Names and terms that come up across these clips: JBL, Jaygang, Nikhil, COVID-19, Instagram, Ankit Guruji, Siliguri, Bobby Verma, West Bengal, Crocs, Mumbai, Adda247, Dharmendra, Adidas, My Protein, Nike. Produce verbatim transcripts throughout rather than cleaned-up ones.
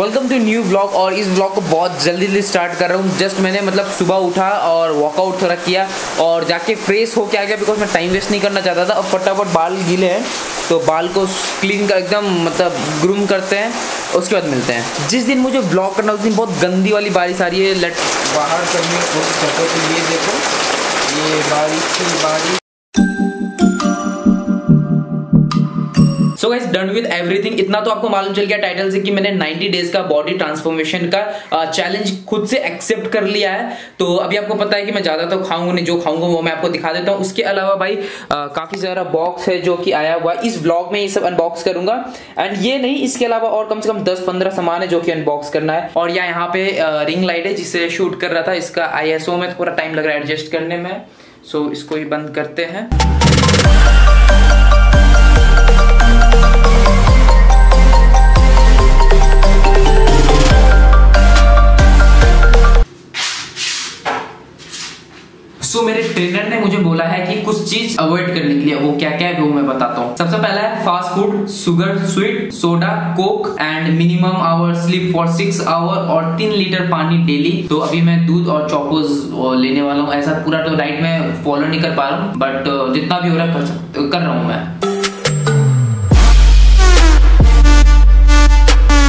Welcome to new blog. और इस blog को बहुत जल्दी जल्दी स्टार्ट कर रहा हूँ। जस्ट मैंने मतलब सुबह उठा और वॉकआउट थोड़ा किया और जाके फ्रेश होके आ गया, बिकॉज मैं टाइम वेस्ट नहीं करना चाहता था। अब फटाफट बाल गीले हैं तो बाल को क्लीन कर एकदम मतलब ग्रूम करते हैं, उसके बाद मिलते हैं। जिस दिन मुझे ब्लॉग करना उस दिन बहुत गंदी वाली बारिश आ रही है। लेट बाहर करने की कोशिश करते हैं तो ये देखो ये बारिश की बारिश। So guys, done with everything. इतना तो आपको मालूम चल गया टाइटल से कि मैंने नब्बे डेज का बॉडी ट्रांसफॉर्मेशन का चैलेंज खुद से एक्सेप्ट कर लिया है। तो अभी आपको पता है कि मैं ज़्यादा तो खाऊंगा नहीं, जो खाऊंगा वो मैं आपको दिखा देता हूँ। उसके अलावा भाई आ, काफी सारा बॉक्स है जो कि आया हुआ है। इस ब्लॉग में ये सब अनबॉक्स करूंगा। एंड ये नहीं, इसके अलावा और कम से कम दस पंद्रह सामान है जो कि अनबॉक्स करना है। और या यहाँ पे रिंग लाइट है जिसे शूट कर रहा था। इसका आई एस ओ में थोड़ा टाइम लग रहा है एडजस्ट करने में, सो so, इसको ही बंद करते हैं। सो so, मेरे ट्रेनर ने मुझे बोला है कि कुछ चीज अवॉइड करने के लिए। वो क्या क्या है वो मैं बताता हूँ। सबसे पहला है fast food, sugar, sweet, soda, coke and minimum hour sleep for six hour और तीन लीटर पानी डेली। तो अभी मैं दूध और चौकोज लेने वाला हूँ। ऐसा पूरा तो डाइट में फॉलो नहीं कर पा रहा हूँ, बट जितना भी हो रहा है कर, कर रहा हूँ मैं।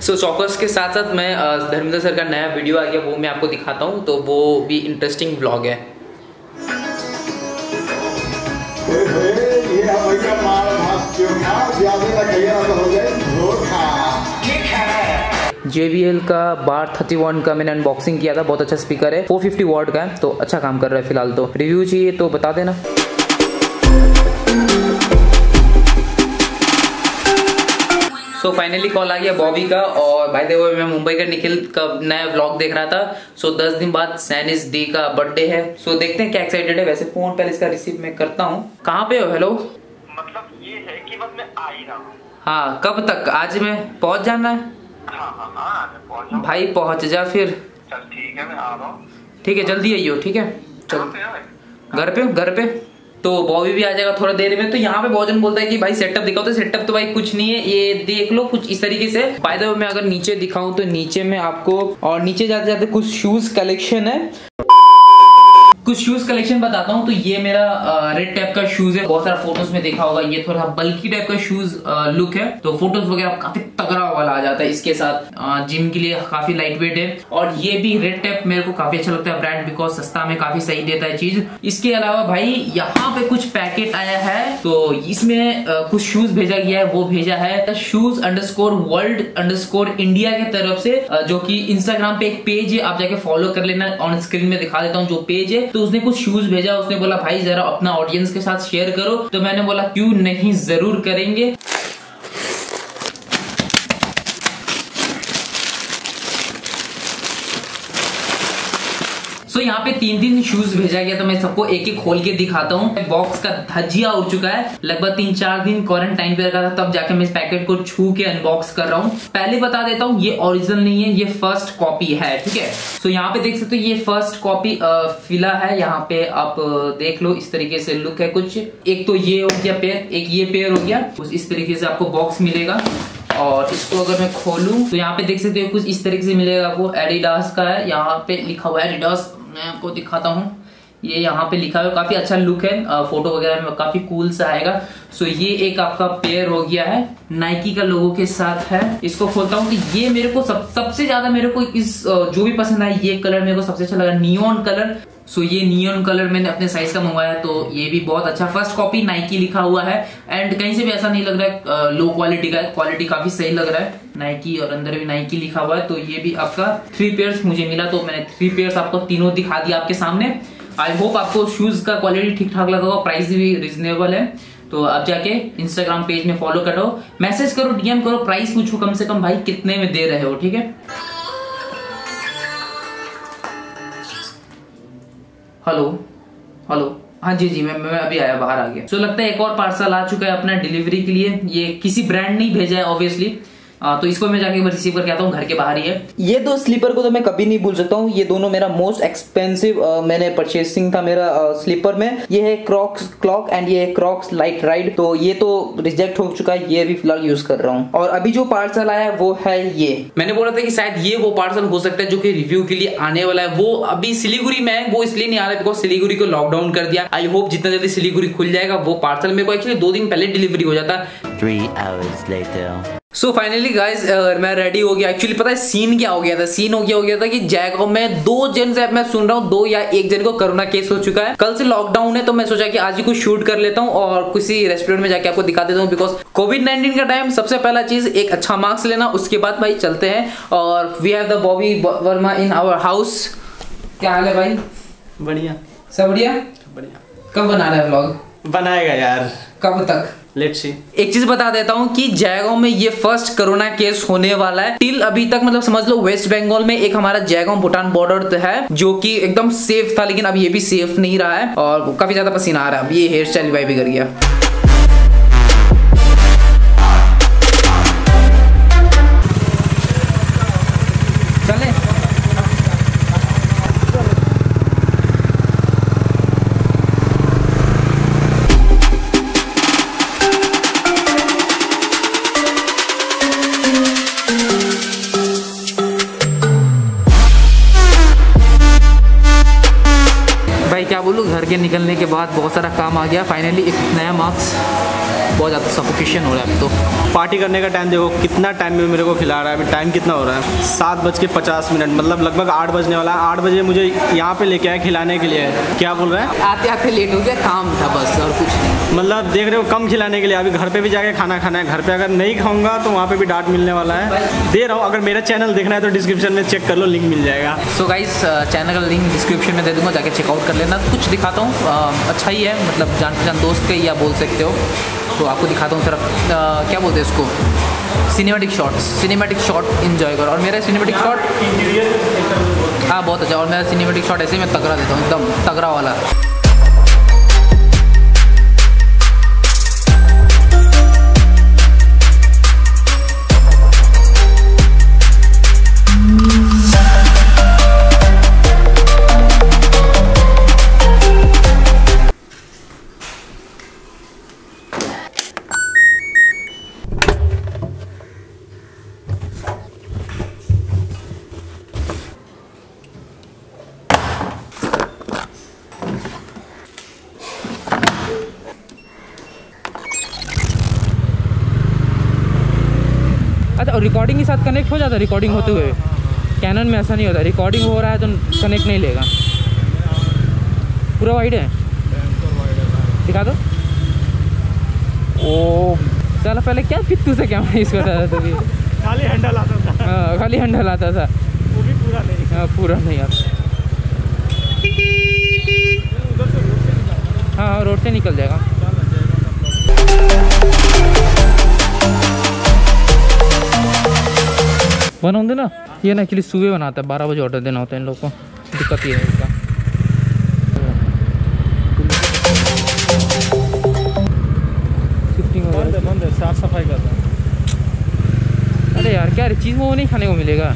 सो so, चौकोज के साथ साथ मैं धर्मेंद्र सर का नया वीडियो आ गया, वो मैं आपको दिखाता हूँ। तो वो भी इंटरेस्टिंग ब्लॉग है। जे बी एल का बार थर्टी वन का मैंने अनबॉक्सिंग किया था। बहुत अच्छा स्पीकर है, फोर फिफ्टी वॉट का है, तो अच्छा काम कर रहा है फिलहाल। तो रिव्यू चाहिए तो बता देना। सो फाइनली कॉल आ गया बॉबी का। और बाय द वे मैं मुंबई का निखिल का नया व्लॉग देख रहा था। सो so, दस दिन बाद सैनिस डी का बर्थडे है। सो so, देखते हैं क्या एक्साइटेड है। वैसे फोन पहले इसका रिसीव मैं करता हूँ। कहाँ पे हो? हेलो, मतलब ये है कि बस मैं आ ही रहा हूँ। हाँ, कब तक? आज में पहुँच जाना है। हाँ, हाँ, हाँ, पहुँच भाई, पहुँच जा फिर। चल ठीक है, मैं आ रहा हूँ। ठीक है, जल्दी आइयो। ठीक है, चलो। घर पे घर पे तो बॉबी भी आ जाएगा थोड़ा देर में। तो यहाँ पे बहुत जन बोलता है कि भाई सेटअप दिखाओ, तो सेटअप तो भाई कुछ नहीं है, ये देख लो कुछ इस तरीके से। बाय द वे मैं अगर नीचे दिखाऊं तो नीचे में आपको, और नीचे जाते जाते कुछ शूज कलेक्शन है, कुछ शूज कलेक्शन बताता हूँ। तो ये मेरा रेड टाइप का शूज है, बहुत सारा फोटोज में देखा होगा। ये थोड़ा बल्की टाइप का शूज लुक है, तो फोटोज वगैरह काफी तगड़ा वाला आ जाता है इसके साथ। आ, जिम के लिए काफी लाइट वेट है। और ये भी रेड टाइप मेरे को काफी अच्छा लगता है ब्रांड, बिकॉज सस्ता में काफी सही देता है चीज। इसके अलावा भाई यहाँ पे कुछ पैकेट आया है, तो इसमें आ, कुछ शूज भेजा गया है। वो भेजा है shoes underscore world underscore India की तरफ से, जो की इंस्टाग्राम पे एक पेज है, आप जाके फॉलो कर लेना। ऑन स्क्रीन में दिखा देता हूँ जो पेज है। तो उसने कुछ शूज भेजा, उसने बोला भाई जरा अपना ऑडियंस के साथ शेयर करो। तो मैंने बोला क्यों नहीं, जरूर करेंगे। सो so, यहाँ पे तीन तीन शूज भेजा गया, तो मैं सबको एक एक खोल के दिखाता हूँ। बॉक्स का धजिया उड़ चुका है। लगभग तीन चार दिन क्वारंटाइन पे रखा था, तब जाके मैं इस पैकेट को छू के अनबॉक्स कर रहा हूँ। पहले बता देता हूँ ये ओरिजिनल नहीं है, ये फर्स्ट कॉपी है। ठीक है, सो so, यहाँ पे देख सकते हो ये फर्स्ट कॉपी फिला है। यहाँ पे आप देख लो इस तरीके से लुक है कुछ। एक तो ये हो गया पेयर, एक ये पेयर हो गया। इस तरीके से आपको बॉक्स मिलेगा। और इसको अगर मैं खोलूं तो यहाँ पे देख सकते हो कुछ इस तरीके से मिलेगा आपको। एडिडास का है, यहाँ पे लिखा हुआ है एडिडास। मैं आपको दिखाता हूँ, ये यहाँ पे लिखा हुआ, काफी अच्छा लुक है। फोटो वगैरह में काफी कूल सा आएगा। सो ये एक आपका पेयर हो गया है, नाइकी का लोगो के साथ है। इसको खोलता हूँ तो ये मेरे को सब सबसे ज्यादा मेरे को इस जो भी पसंद आया ये कलर मेरे को सबसे अच्छा लगा, नियॉन कलर। सो so, ये नियॉन कलर मैंने अपने साइज का मंगवाया, तो ये भी बहुत अच्छा। फर्स्ट कॉपी नाइकी लिखा हुआ है एंड कहीं से भी ऐसा नहीं लग रहा है लो क्वालिटी का, क्वालिटी काफी सही लग रहा है। नाइकी और अंदर भी नाइकी लिखा हुआ है। तो ये भी आपका थ्री पेयर्स मुझे मिला, तो मैंने थ्री पेयर्स आपको तीनों दिखा दिया आपके सामने। आई होप आपको शूज का क्वालिटी ठीक ठाक लगा होगा, प्राइस भी रिजनेबल है। तो आप जाके इंस्टाग्राम पेज में फॉलो करो, मैसेज करो, डी एम करो, प्राइस पूछो कम से कम भाई कितने में दे रहे हो। ठीक है, हेलो हेलो, हाँ जी जी मैं मैं अभी आया, बाहर आ गया। सो so, लगता है एक और पार्सल आ चुका है अपना डिलीवरी के लिए। ये किसी ब्रांड नहीं भेजा है ऑब्वियसली, आ, तो इसको मैं जाके रिसीव करके आता हूँ, घर के बाहर ही है। ये दो स्लीपर को तो मैं कभी नहीं भूल सकता हूँ, ये दोनों मेरा मोस्ट एक्सपेंसिव मैंने परचेसिंग था मेरा स्लीपर में। ये है क्रॉक्स क्लॉक एंड ये है क्रॉक्स लाइट राइड, तो ये तो रिजेक्ट हो चुका है, ये भी फिलहाल यूज कर रहा हूँ। और अभी जो पार्सल आया है वो है ये, मैंने बोला था कि शायद ये वो पार्सल हो सकता है जो कि रिव्यू के लिए आने वाला है। वो अभी सिलीगुड़ी में है, वो इसलिए नहीं आ रहा बिकॉज सिलीगुड़ी को लॉकडाउन कर दिया। आई होप जितना जल्दी सिलीगुड़ी खुल जाएगा वो पार्सल मेरे को एक्चुअली दो दिन पहले डिलीवरी हो जाता। सो फाइनली गाइज मैं रेडी हो गया। एक्चुअली पता है सीन क्या हो गया था, सीन हो गया हो गया था कि जैगो में दो जन से मैं सुन रहा हूँ, दो या एक जन को कोरोना केस हो चुका है। कल से लॉकडाउन है तो मैं सोचा कि आज ही कुछ शूट कर लेता हूँ और किसी रेस्टोरेंट में जाके आपको दिखा देता हूँ, बिकॉज कोविड नाइनटीन का टाइम सबसे पहला चीज एक अच्छा मार्क्स लेना, उसके बाद भाई चलते हैं। और we have the Bobby Verma in our house. क्या हाल है भाई? बढ़िया, सब बढ़िया बढ़िया। कब बना रहा है व्लॉग? बनाएगा यार, कब तक? Let's see. एक चीज बता देता हूँ कि जयगांव में ये फर्स्ट कोरोना केस होने वाला है। टिल अभी तक मतलब समझ लो वेस्ट बंगाल में एक हमारा जयगांव भूटान बॉर्डर है जो कि एकदम सेफ था, लेकिन अब ये भी सेफ नहीं रहा है और काफी ज्यादा पसीना आ रहा है। अब ये हेयर स्टाइल वाई भी कर गया। घर के निकलने के बाद बहुत सारा काम आ गया। फाइनली एक नया मार्क्स, बहुत ज़्यादा सफोकेशन हो रहा है। तो पार्टी करने का टाइम देखो कितना टाइम में मेरे को खिला रहा है। अभी टाइम कितना हो रहा है? सात बज के पचास मिनट, मतलब लगभग आठ बजने वाला है। आठ बजे मुझे यहाँ पे लेके आए खिलाने के लिए। क्या बोल रहे हैं? आते आते लेट हो गया, काम था बस और कुछ नहीं। मतलब देख रहे हो, कम खिलाने के लिए। अभी घर पर भी जाके खाना खाना है, घर पर अगर नहीं खाऊंगा तो वहाँ पर भी डांट मिलने वाला है। दे रहा हूँ, अगर मेरा चैनल देखना है तो डिस्क्रिप्शन में चेक कर लो, लिंक मिल जाएगा। सो गाइस चैनल का लिंक डिस्क्रिप्शन में दे दूँगा, जाके चेकआउट कर लेना। कुछ दिखाता हूँ, अच्छा ही है, मतलब जान पहचान दोस्त के या बोल सकते हो। तो आपको दिखाता हूँ तरफ क्या बोलते हैं इसको, cinematic shots. Cinematic shot enjoy करो। और मेरा सिनेमैटिक शॉट हाँ बहुत अच्छा। और मेरा सिनेमैटिक शॉट ऐसे मैं तगड़ा देता हूँ, एकदम तगड़ा वाला। अच्छा, और रिकॉर्डिंग के साथ कनेक्ट हो जाता है। रिकॉर्डिंग होते हुए कैनन में ऐसा नहीं होता, रिकॉर्डिंग हो रहा है तो कनेक्ट नहीं लेगा। पूरा वाइड है, दिखा दो। ओ चलो, पहले क्या कितू से कैमरा यूज़ करता था? तभी खाली हैंडल आता था। हाँ खाली हैंडल आता था, वो भी पूरा नहीं। हाँ पूरा नहीं आता। हाँ रोड से निकल जाएगा। बनाऊ देना ये ना, एक्चुअली सुबह बनाता है, बारह बजे ऑर्डर देना होता है इन लोगों को, दिक्कत ये है इसका। साफ सफाई कर रहा है। अरे यार क्या चीज़ वो नहीं खाने को मिलेगा।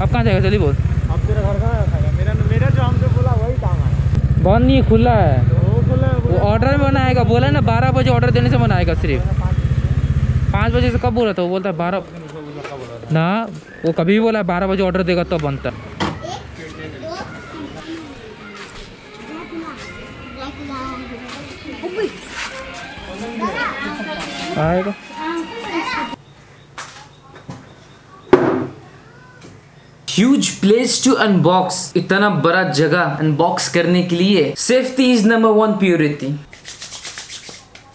आप कहाँ जाएगा? चलिए बोल, आप तेरा घर कहाँ खाएगा? मेरा मेरा जो हमने बोला वही काम है। बंद नहीं है, खुला है। वो ऑर्डर में बनाएगा, बोला ना बारह बजे ऑर्डर देने से बनाएगा। सिर्फ पाँच बजे से कब बोला था? वो बोलता है बारह ना, वो कभी बोला बारह बजे ऑर्डर देगा तब तो बनता है। आएगा ह्यूज प्लेस टू अनबॉक्स, इतना बड़ा जगह अनबॉक्स करने के लिए। Safety is number one purity.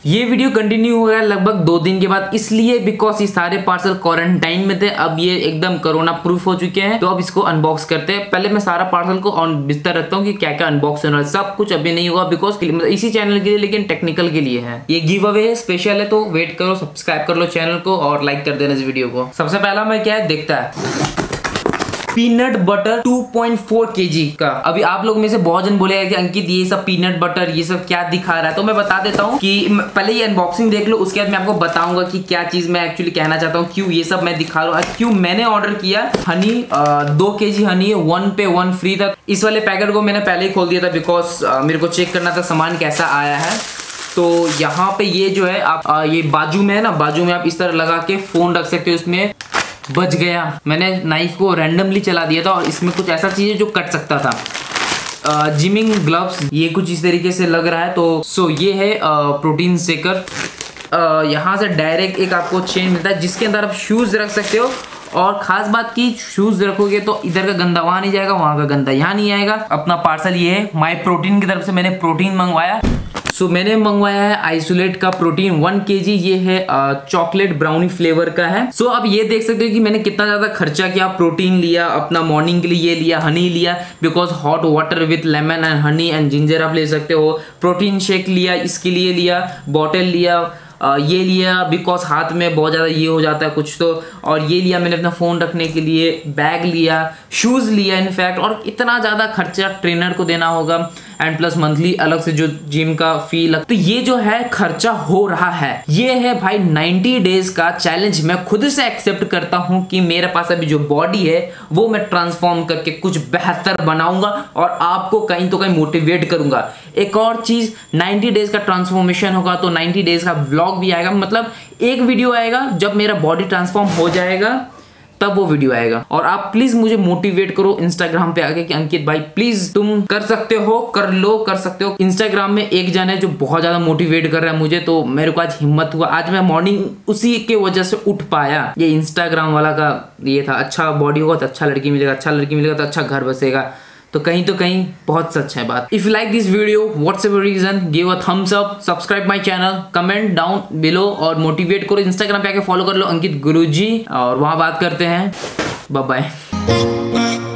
ये वीडियो कंटिन्यू हो रहा है लगभग दो दिन के बाद, इसलिए बिकॉज ये सारे पार्सल क्वारंटाइन में थे। अब ये एकदम कोरोना प्रूफ हो चुके हैं, तो अब इसको अनबॉक्स करते हैं। पहले मैं सारा पार्सल को ऑन बिस्तर रखता हूँ कि क्या क्या अनबॉक्स होना है। सब कुछ अभी नहीं हुआ बिकॉज मतलब इसी चैनल के लिए, लेकिन टेक्निकल के लिए है। ये गिव अवे है, स्पेशल है, तो वेट करो, सब्सक्राइब कर लो चैनल को और लाइक कर देना इस वीडियो को। सबसे पहला मैं क्या है देखता है peanut butter two point four KG का। अभी आप लोग में से बहुत जन बोलेगा कि अंकित ये सब पीनट बटर ये सब क्या दिखा रहा है, तो मैं बता देता हूँ कि पहले ये अनबॉक्सिंग देख लो, उसके बाद मैं आपको बताऊंगा कि क्या चीज मैं एक्चुअली कहना चाहता हूँ, क्यों ये सब मैं दिखा रहा हूँ, क्यों मैंने ऑर्डर किया। हनी दो के जी हनी वन पे वन फ्री था। इस वाले पैकेट को मैंने पहले ही खोल दिया था बिकॉज मेरे को चेक करना था सामान कैसा आया है। तो यहाँ पे ये जो है आप आ, ये बाजू में है ना, बाजू में आप इस तरह लगा के फोन रख सकते हो। इसमें बच गया, मैंने नाइफ को रैंडमली चला दिया था और इसमें कुछ ऐसा चीज़ है जो कट सकता था। आ, जिमिंग ग्लव्स ये कुछ इस तरीके से लग रहा है। तो सो ये है आ, प्रोटीन शेकर। यहाँ से डायरेक्ट एक आपको चेन मिलता है जिसके अंदर आप शूज़ रख सकते हो। और खास बात की शूज रखोगे तो इधर का गंदा वहाँ नहीं जाएगा, वहाँ का गंदा यहाँ नहीं आएगा। अपना पार्सल ये है माई प्रोटीन की तरफ से, मैंने प्रोटीन मंगवाया। सो so, मैंने मंगवाया है आइसोलेट का प्रोटीन वन केजी। ये है चॉकलेट ब्राउनी फ्लेवर का है। सो so, आप ये देख सकते हो कि मैंने कितना ज़्यादा खर्चा किया। प्रोटीन लिया, अपना मॉर्निंग के लिए ये लिया, हनी लिया because hot water with lemon and honey and ginger आप ले सकते हो। प्रोटीन शेक लिया, इसके लिए लिया बॉटल लिया, आ, ये लिया बिकॉज हाथ में बहुत ज़्यादा ये हो जाता है कुछ तो। और ये लिया मैंने अपना फ़ोन रखने के लिए, बैग लिया, शूज़ लिया इनफैक्ट। और इतना ज़्यादा खर्चा ट्रेनर को देना होगा एंड प्लस मंथली अलग से जो जिम का फी लग, तो ये जो है खर्चा हो रहा है। ये है भाई नाइंटी डेज का चैलेंज। मैं खुद से एक्सेप्ट करता हूँ कि मेरे पास अभी जो बॉडी है वो मैं ट्रांसफॉर्म करके कुछ बेहतर बनाऊँगा और आपको कहीं तो कहीं मोटिवेट करूँगा। एक और चीज़, नाइंटी डेज का ट्रांसफॉर्मेशन होगा तो नाइंटी डेज का व्लॉग भी आएगा। मतलब एक वीडियो आएगा जब मेरा बॉडी ट्रांसफॉर्म हो जाएगा तब वो वीडियो आएगा। और आप प्लीज मुझे मोटिवेट करो इंस्टाग्राम पे आके कि अंकित भाई प्लीज तुम कर सकते हो, कर लो, कर सकते हो। इंस्टाग्राम में एक जन है जो बहुत ज्यादा मोटिवेट कर रहा है मुझे, तो मेरे को आज हिम्मत हुआ। आज मैं मॉर्निंग उसी के वजह से उठ पाया। ये इंस्टाग्राम वाला का ये था, अच्छा बॉडी होगा तो अच्छा लड़की मिलेगा, अच्छा लड़की मिलेगा तो अच्छा घर बसेगा। तो कहीं तो कहीं बहुत सच है बात। If you like this video whatsoever reason give a thumbs up, subscribe my channel, comment down below और मोटिवेट करो। इंस्टाग्राम पे आके फॉलो कर लो अंकित गुरुजी और वहां बात करते हैं। Bye bye.